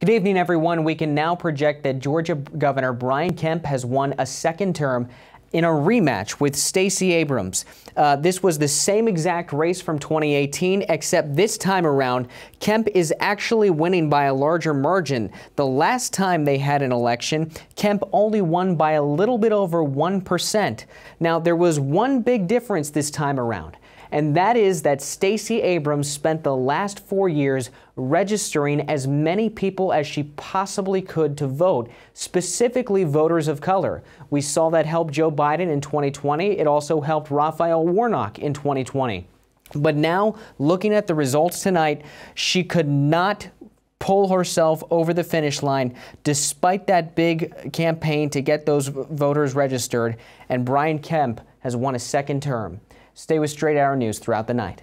Good evening, everyone. We can now project that Georgia Governor Brian Kemp has won a second term in a rematch with Stacey Abrams. This was the same exact race from 2018, except this time around, Kemp is actually winning by a larger margin. The last time they had an election, Kemp only won by a little bit over 1%. Now, there was one big difference this time around, and that is that Stacey Abrams spent the last 4 years registering as many people as she possibly could to vote, specifically voters of color. We saw that help Joe Biden in 2020. It also helped Raphael Warnock in 2020. But now, looking at the results tonight, she could not pull herself over the finish line despite that big campaign to get those voters registered, and Brian Kemp has won a second term. Stay with Straight Arrow News throughout the night.